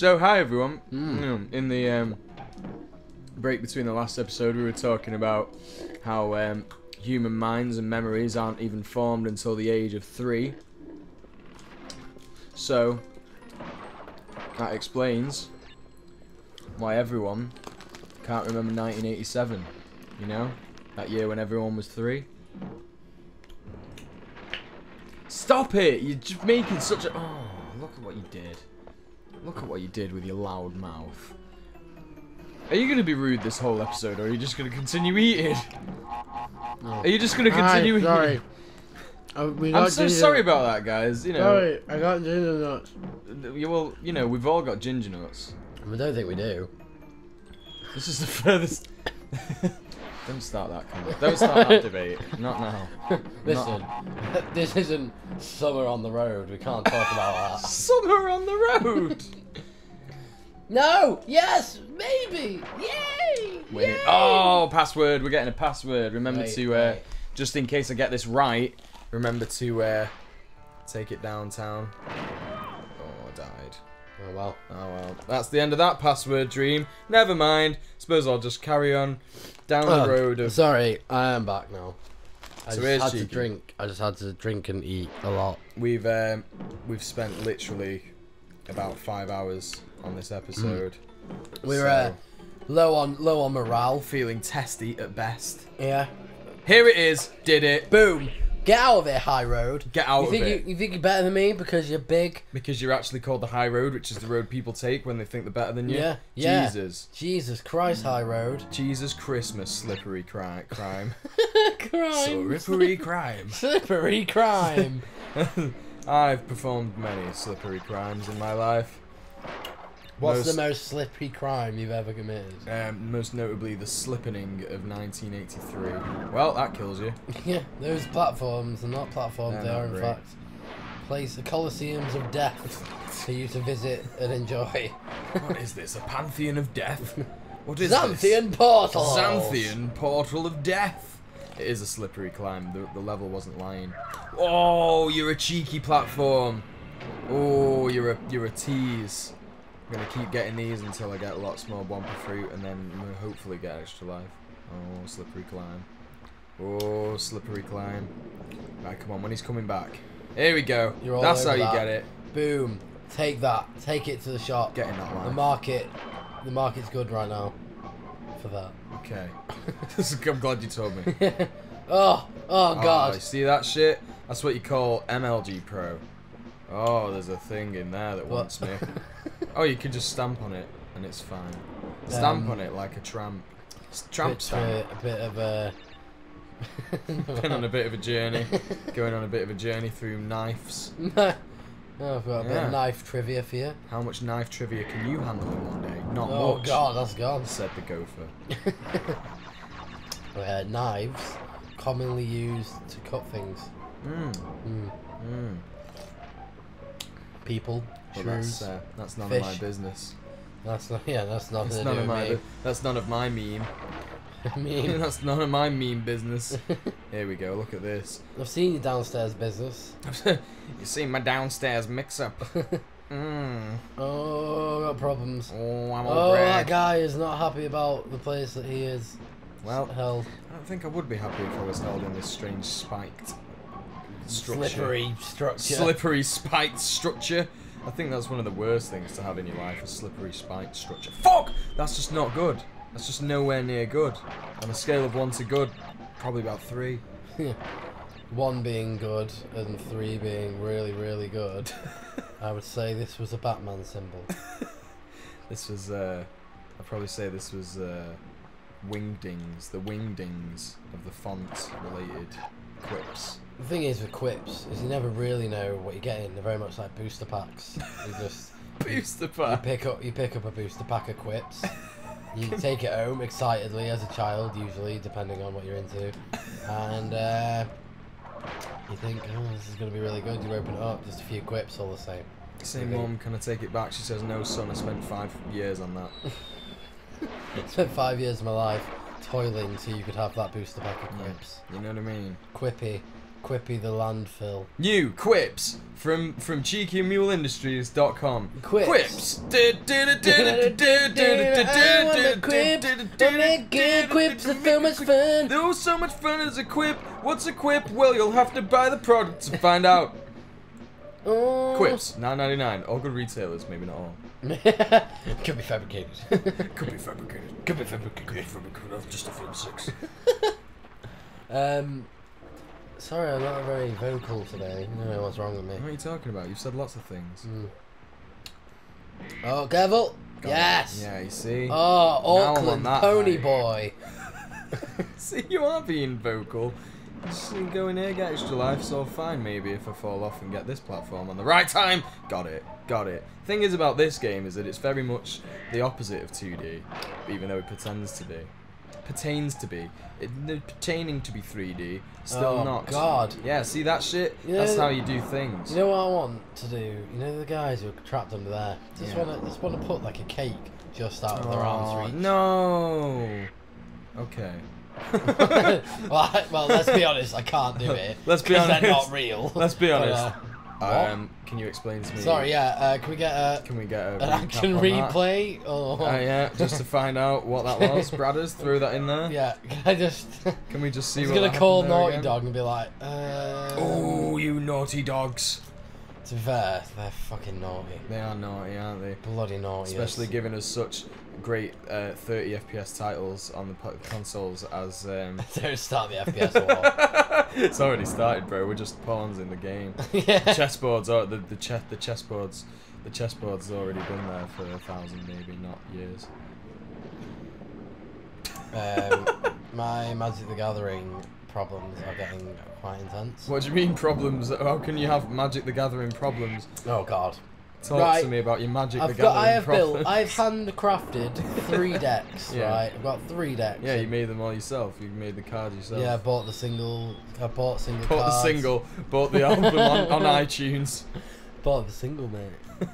So, hi everyone. In the break between the last episode, we were talking about how human minds and memories aren't even formed until the age of 3. So, that explains why everyone can't remember 1987, you know? That year when everyone was 3. Stop it! You're just making such a... Oh, look at what you did. Look at what you did with your loud mouth. Are you going to be rude this whole episode, or are you just going to continue eating? No. Are you just going to continue eating? Sorry. I'm so sorry about that, guys. You know. Sorry, I got ginger nuts. Well, you know, we've all got ginger nuts. I don't think we do. This is the furthest... Don't start that kind of... Don't start that debate. Not now. Listen, this isn't Summer on the Road. We can't talk about that. Summer on the Road! No! Yes! Maybe! Yay! Yay! Oh, password. We're getting a password. Remember to, just in case I get this right, remember to take it downtown. Oh, I died. Oh, well. Oh, well. That's the end of that password dream. Never mind. Suppose I'll just carry on down the road of... Sorry, I am back now. I just had to drink and eat a lot. We've spent literally about 5 hours on this episode. We're low on morale, feeling testy at best. Yeah. Here it is. Did it. Boom. Get out of it, High Road. Get out of it. You think you're better than me because you're big? Because you're actually called the High Road, which is the road people take when they think they're better than you? Yeah, yeah. Jesus Christ, High Road. Jesus Christmas, slippery crime. Slippery crime. Slippery crime. I've performed many slippery crimes in my life. What's the most slippery crime you've ever committed? Most notably, the slippening of 1983. Well, that kills you. Yeah, those platforms are not platforms, they are, in fact, the Colosseums of Death for you to visit and enjoy. What is this? A Pantheon of Death? What is Xanthian Portal! Xanthian Portal of Death! It is a slippery climb, the level wasn't lying. Oh, you're a cheeky platform! Oh, you're a tease. I'm going to keep getting these until I get lots more bumper fruit and then hopefully get extra life. Oh, slippery climb. Oh, slippery climb. Right, come on, when he's coming back. Here we go. That's how you get it. Boom. Take that. Take it to the shop. Getting that life. The market's good right now for that. Okay. I'm glad you told me. oh, God. Oh, see that shit? That's what you call MLG Pro. Oh, there's a thing in there that wants me. Oh, you can just stamp on it, and it's fine. Stamp on it like a tramp. Tramp stamp. Been on a bit of a journey. Going on a bit of a journey through knives. Oh, I've got a bit of knife trivia for you. How much knife trivia can you handle in one day? Not much. Oh, God, that's gone. Said the gopher. Knives, commonly used to cut things. Mm. Mm. Mm. People, well, that's none of my business. That's none of my meme. That's none of my meme business. Here we go. Look at this. I've seen your downstairs business. You've seen my downstairs mix-up. Oh, I've got problems. Oh, I'm all bread. That guy is not happy about the place that he is. Well, held. I don't think I would be happy if I was held in this strange spiked. Slippery structure. Slippery spiked structure. I think that's one of the worst things to have in your life, a slippery spiked structure. Fuck! That's just not good. That's just nowhere near good. On a scale of 1 to good, probably about 3. 1 being good and 3 being really, really good. I would say this was a Batman symbol. This was, I'd probably say this was Wingdings, the Wingdings of the font related quips. The thing is with quips is you never really know what you're getting. They're very much like booster packs. You just booster pack. You pick up a booster pack of quips. You take it home excitedly as a child, usually, depending on what you're into, and you think, oh, this is going to be really good. You open it up, just a few quips, all the same. Mum, can I take it back? She says, no, son. I spent 5 years on that. I spent 5 years of my life toiling so you could have that booster pack of quips. You know what I mean? Quippy. Quippy the landfill. New quips from cheekyandmule industries.com. Quips. Quips are so much fun. They're all so much fun as a quip. What's a quip? Well, you'll have to buy the product to find out. Oh. Quips, $9.99. All good retailers, maybe not all. Could be fabricated. Could be fabricated. Could be fabricated. Could be fabricated. Just a film six. Sorry, I'm not very vocal today. I don't know what's wrong with me. What are you talking about? You've said lots of things. Mm. Oh, careful! Got yes! It. Yeah, you see? Oh, Auckland pony boy! See, you are being vocal. Just go in here, get extra life, so fine maybe if I fall off and get this platform on the right time. Got it, got it. Thing is about this game is that it's very much the opposite of 2D, even though it pretends to be. Pertains to be. It, pertaining to be 3D. Still oh, not. Oh, God. Yeah, see that shit? You know, that's how you do things. You know what I want to do? You know the guys who are trapped under there? Just want to put like a cake just out of their arm's reach. No! Okay. well, let's be honest, I can't do it. Let's be honest. They're not real. Let's be honest. Can you explain to me? Sorry, yeah. Can we get an action replay? Oh, yeah. Just to find out what that was. Bradders threw that in there. Yeah. Can we just see? He's gonna call Naughty Dog and be like, "Oh, you naughty dogs!" To be fair, they're fucking naughty. They are naughty, aren't they? Bloody naughty. Especially giving us such great 30 FPS titles on the consoles as. Don't start the FPS war. It's already started, bro. We're just pawns in the game. Yeah. Chessboards are the chessboard's already been there for 1,000, maybe not years. My Magic the Gathering problems are getting quite intense. What do you mean problems? How can you have Magic the Gathering problems? Oh God. Talk to me about your Magic the Gathering problems. I've handcrafted 3 decks, yeah. Right? I've got 3 decks. Yeah, you made them all yourself. You made the cards yourself. Yeah, I bought the single. I bought single cards. Bought the single. Bought the album on iTunes. Bought the single, mate.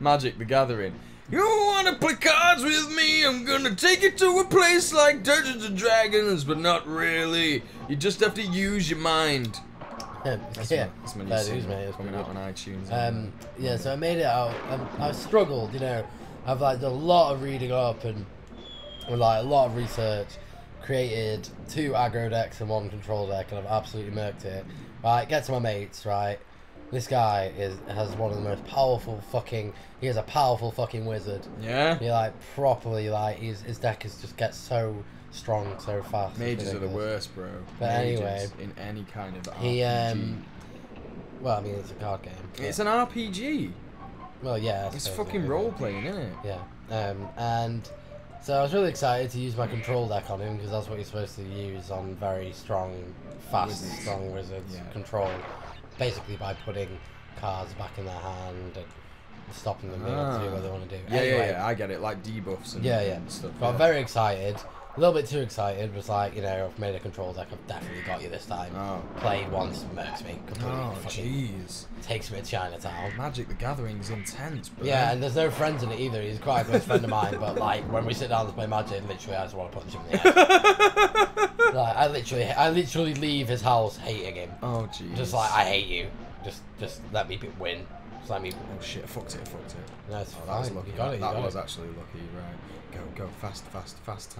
Magic the Gathering. You wanna play cards with me? I'm gonna take you to a place like Dungeons and Dragons, but not really. You just have to use your mind. That's my new single coming out on iTunes. Yeah, so I made it out. I've struggled, you know. I've like done a lot of reading up and like a lot of research. Created 2 aggro decks and 1 control deck, and I've absolutely murked it. Right, get to my mates. Right, this guy has one of the most powerful fucking. He is a powerful fucking wizard. Yeah. He like properly like his deck is just gets so. Strong so fast. Mages are the worst, bro. But mages, anyway, in any kind of RPG. He, well, I mean, it's a card game. It's an RPG. Well, yeah. It's fucking role playing, isn't it? Yeah. And so I was really excited to use my control deck on him because that's what you're supposed to use on very strong, fast, wizards. Strong wizards. Yeah. Control, basically by putting cards back in their hand. And, stopping them being able to do what they want to do. Yeah, anyway, yeah, I get it. Like debuffs and, and stuff. Got very excited. A little bit too excited, was like, you know, I've made a control deck, I've definitely got you this time. Oh. Played once, murks me completely. Oh, jeez. Takes me to Chinatown. Magic the Gathering's intense, bro. Yeah, and there's no friends in it either. He's quite a close friend of mine, but like, when we sit down to play Magic, literally, I just want to punch him in the air. Like, I literally leave his house hating him. Oh, jeez. Just like, I hate you. Just let me win. Let me win. Oh, shit, I fucked it, No, it's fine. That was lucky. That was actually lucky, right. Go, fast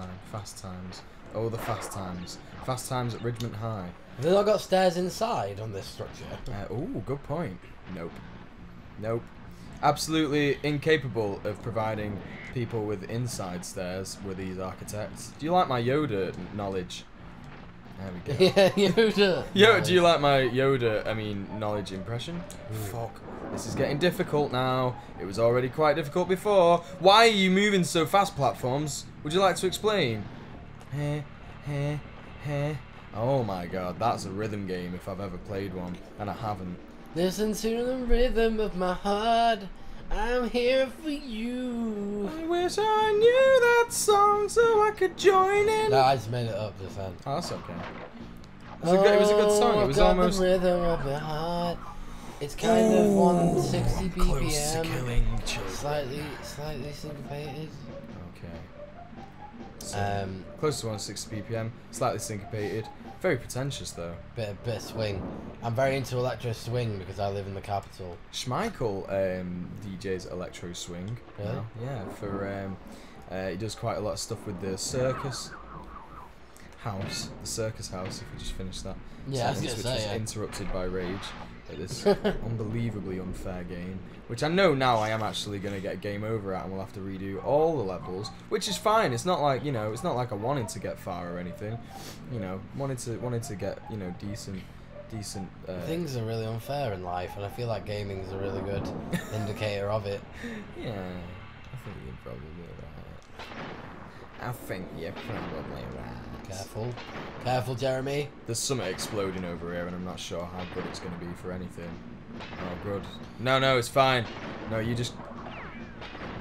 times. Oh, the fast times. Fast times at Ridgemont High. Have they not got stairs inside on this structure? Oh, good point. Nope. Absolutely incapable of providing people with inside stairs were these architects. Do you like my Yoda knowledge? There we go. Yeah, Yoda. Nice. Do you like my Yoda, knowledge impression? Ooh. Fuck. This is getting difficult now. It was already quite difficult before. Why are you moving so fast, platforms? Would you like to explain? Oh my God, that's a rhythm game if I've ever played one, and I haven't. Listen to the rhythm of my heart. I'm here for you. I wish I knew that song so I could join in. No, I just made it up this time. Oh, that's okay. It was a good song. It was almost. The rhythm of my heart. It's kind of 160 BPM, close to killing slightly syncopated. Okay. So, close to 160 BPM, slightly syncopated. Very pretentious, though. Bit of swing. I'm very into electro swing because I live in the capital. Schmeichel DJs electro swing. Really? Now. Yeah. For he does quite a lot of stuff with the circus house. The circus house. If we just finish that. Yeah, sentence, I was gonna say, yeah. Interrupted by rage at this unbelievably unfair game, which I know now I am actually going to get game over at, and we'll have to redo all the levels, which is fine. It's not like, you know, it's not like I wanted to get far or anything, you know, wanted to get, you know, decent things are really unfair in life, and I feel like gaming is a really good indicator of it. Yeah, I think you're probably right. Careful. Careful, Jeremy. There's something exploding over here, and I'm not sure how good it's going to be for anything. Oh, good. No, no, it's fine. No, you just...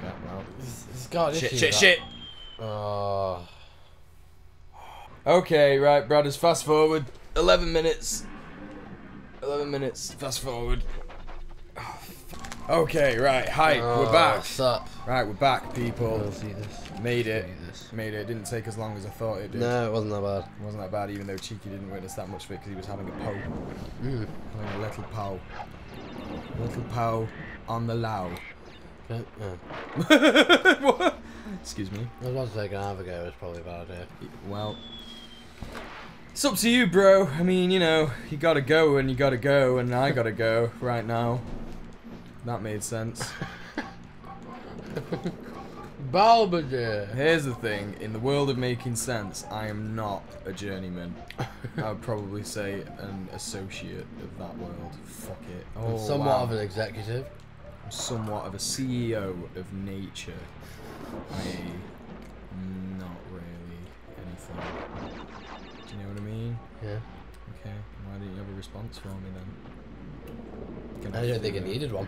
No, no. It's got shit, shit, shit! Oh. Okay, right, brothers, fast forward. 11 minutes. 11 minutes, fast forward. Oh, okay, right, hype, we're back. What's up? Right, we're back, people. We'll see this. Made it. Made it. It didn't take as long as I thought it did. No, it wasn't that bad. It wasn't that bad, even though Cheeky didn't witness that much of it because he was having a pow. Mm. Having a little pow. Little pow on the low. What? Excuse me. I was about to take an avocado, it was probably a bad idea. Well, it's up to you, bro. I mean, you know, you gotta go and you gotta go, and I gotta go right now. That made sense. Balbadier. Here's the thing, in the world of making sense, I am not a journeyman. I would probably say an associate of that world. Fuck it. Oh, somewhat wow. of an executive. I'm somewhat of a CEO of nature. I'm not really anything. Do you know what I mean? Yeah. Okay, why didn't you have a response for me then? I don't think I needed one.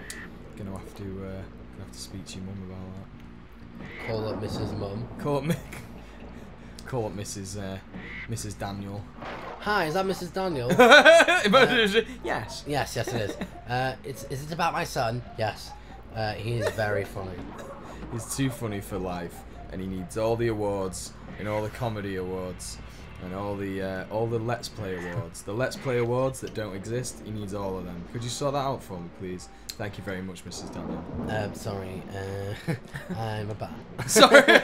Gonna have to speak to your mum about that. Call up Mrs. Mum. Call up Mrs. Mrs. Daniel. Hi, is that Mrs. Daniel? Yes. Yes, yes, it is. Is it about my son? Yes. He is very funny. He's too funny for life, and he needs all the awards, and all the comedy awards, and all the Let's Play awards. The Let's Play awards that don't exist, he needs all of them. Could you sort that out for me, please? Thank you very much, Mrs. Daniel. Sorry, I'm a bat. Sorry.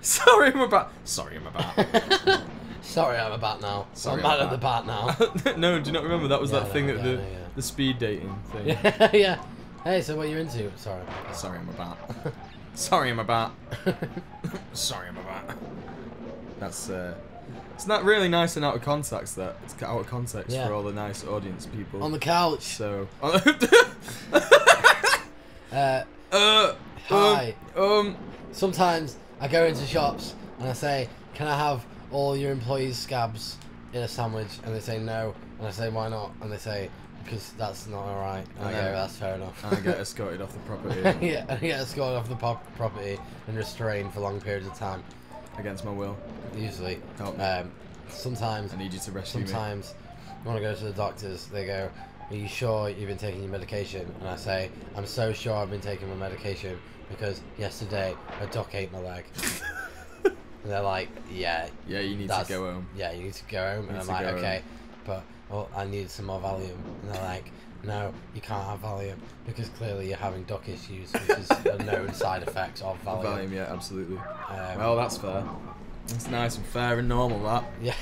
Sorry, I'm a bat. Sorry, I'm a bat. Sorry, I'm a bat now. Sorry, I'm mad at the bat now. No, do you not remember? That was yeah, that no, thing that yeah, the, no, yeah. the speed dating thing. Yeah. Hey, so what are you into? Sorry. Sorry, I'm a bat. Sorry, I'm a bat. Sorry, I'm a bat. That's, It's not really nice and out of context, that. It's out of context yeah. for all the nice audience people. On the couch. So. Hi. Sometimes I go into shops and I say, can I have all your employees' scabs in a sandwich? And they say no. And I say, why not? And they say, because that's not alright. And I go, that's fair enough. And I get escorted off the property. Yeah, I get escorted off the property and restrained for long periods of time. Against my will. Usually. Help me. Sometimes. I need you to rescue me. Sometimes, when I go to the doctors, they go, are you sure you've been taking your medication? And I say, I'm so sure I've been taking my medication because yesterday a doc ate my leg. And they're like, yeah. Yeah, you need to go home. Yeah, you need to go home. And I'm like, okay, but well, I need some more Valium. And they're like, no, you can't have Valium because clearly you're having doc issues, which is a known side effect of Valium. Valium, yeah, absolutely. Well, that's fair. It's nice and fair and normal, that. Yeah.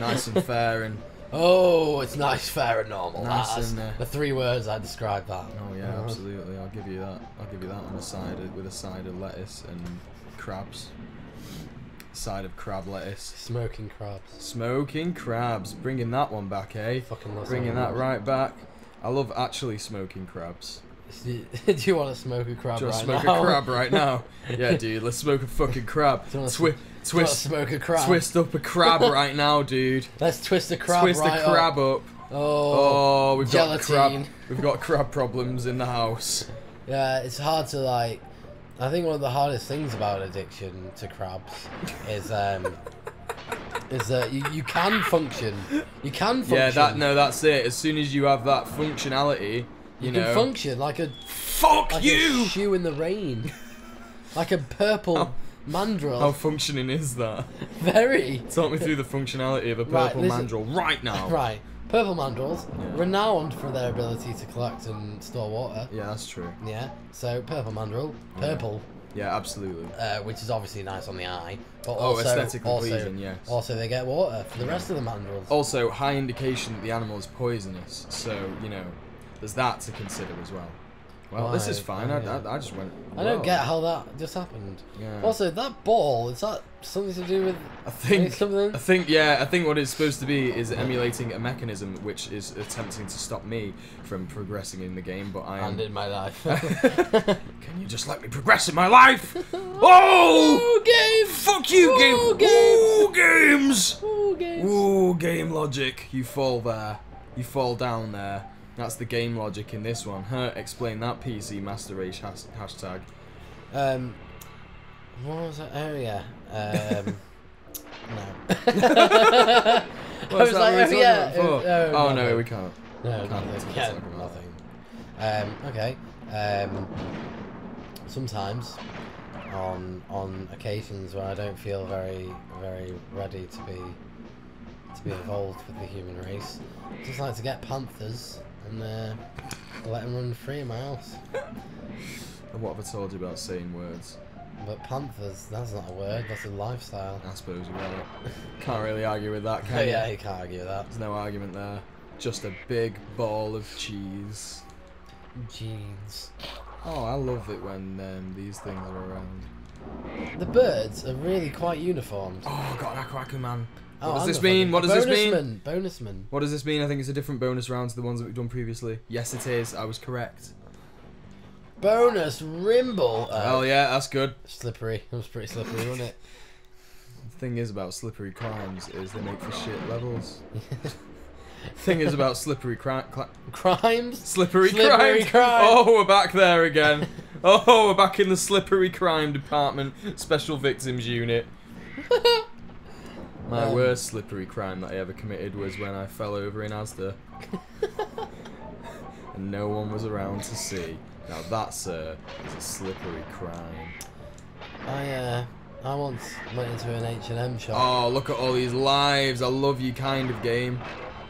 Nice and fair and... Oh, it's nice, fair and normal. Nice and, the three words I described that. Oh, yeah, absolutely. I'll give you that. I'll give you that on a side with a side of lettuce and crabs. Side of crab lettuce. Smoking crabs. Smoking crabs. Bringing that one back, eh? Fucking love bringing that right back. I love actually smoking crabs. Do you want to smoke a crab right now? Do you want to smoke a crab right now? Yeah, dude, let's smoke a fucking crab. Twist up a crab right now, dude. Let's twist a crab right up. Twist the crab up. Oh, we've got crab. We've got crab problems in the house. Yeah, it's hard to like... I think one of the hardest things about addiction to crabs is is that you can function. You can function. Yeah, that's it. As soon as you have that functionality, you can function like a shoe in the rain, like a purple Mandrel? How functioning is that? Very. Talk me through the functionality of a purple mandrel right now. Right. Purple mandrels, renowned for their ability to collect and store water. Yeah, that's true. Yeah, so purple mandrel, purple. Yeah, absolutely. Which is obviously nice on the eye, but also, aesthetically pleasing, yes. Also, they get water for the rest of the mandrels. Also, high indication that the animal is poisonous, so, you know, there's that to consider as well. Well, this is fine. I just went. I don't get how that just happened. Yeah. Also, that ball, is that something to do with? I think what it's supposed to be is emulating a mechanism which is attempting to stop me from progressing in the game, but I am. And in my life. Can you just let me progress in my life? Oh! Ooh, game! Fuck you, game! Ooh, games! Ooh, games! Ooh, game logic. You fall there. You fall down there. That's the game logic in this one. Huh? Explain that, PC Master Race hashtag. What was that area? No. I was like, oh no, we can't. No, we can't. Nothing. Okay. Sometimes, on occasions where I don't feel very ready to be involved with the human race, I just like to get panthers. And let him run free in my house. And what have I told you about saying words? But panthers, that's not a word, that's a lifestyle. I suppose about it. Can't really argue with that, can you? Yeah, you can't argue with that. There's no argument there. Just a big ball of cheese. Jeans. Oh, I love it when these things are around. The birds are really quite uniformed. Oh, I got an Aku-Aku man. What does this mean? What does this mean? Bonusman. What does this mean? I think it's a different bonus round to the ones that we've done previously. Yes, it is. I was correct. Bonus Rimble. Oh yeah, that's good. Slippery. That was pretty slippery, wasn't it? The thing is about slippery crimes is they make for shit levels. Thing is about slippery crimes. Slippery crimes. Oh, we're back there again. Oh, we're back in the slippery crime department, special victims unit. My worst slippery crime that I ever committed was when I fell over in Asda. And no one was around to see. Now that, sir, is a slippery crime. I once went into an H&M shop. Oh, look at all these lives. I love you kind of game.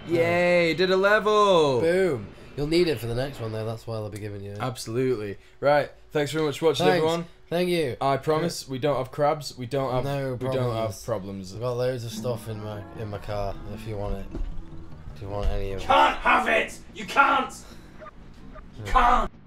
Yay, did a level. Boom. You'll need it for the next one, though. That's why they'll be giving you it. Absolutely. Right. Thanks very much for watching, everyone. Thank you. I promise we don't have crabs. We don't have. No problems. We don't have problems. I've got loads of stuff in my car. If you want it, do you want any of it? Can't have it. You can't. You can't.